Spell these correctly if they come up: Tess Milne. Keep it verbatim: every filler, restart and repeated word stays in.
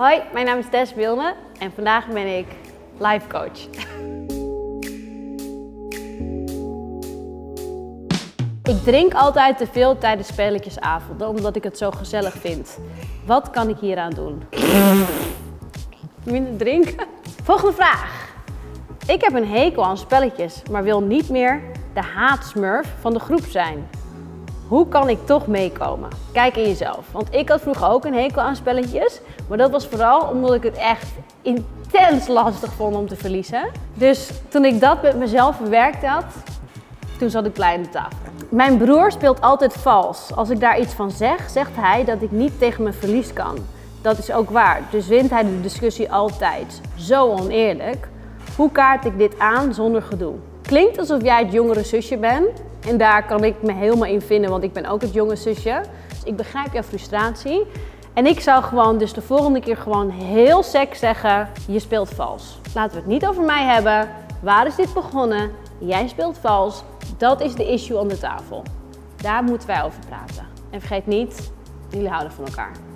Hoi, mijn naam is Tess Milne en vandaag ben ik life coach. Ik drink altijd te veel tijdens spelletjesavonden omdat ik het zo gezellig vind. Wat kan ik hieraan doen? Minder drinken. Volgende vraag. Ik heb een hekel aan spelletjes, maar wil niet meer de haatsmurf van de groep zijn. Hoe kan ik toch meekomen? Kijk in jezelf. Want ik had vroeger ook een hekel aan spelletjes. Maar dat was vooral omdat ik het echt intens lastig vond om te verliezen. Dus toen ik dat met mezelf verwerkt had, toen zat ik blij aan de tafel. Mijn broer speelt altijd vals. Als ik daar iets van zeg, zegt hij dat ik niet tegen mijn verlies kan. Dat is ook waar. Dus wint hij de discussie altijd. Zo oneerlijk. Hoe kaart ik dit aan zonder gedoe? Klinkt alsof jij het jongere zusje bent. En daar kan ik me helemaal in vinden, want ik ben ook het jonge zusje. Dus ik begrijp jouw frustratie. En ik zou gewoon dus de volgende keer gewoon heel sec zeggen, je speelt vals. Laten we het niet over mij hebben. Waar is dit begonnen? Jij speelt vals. Dat is de issue aan de tafel. Daar moeten wij over praten. En vergeet niet, jullie houden van elkaar.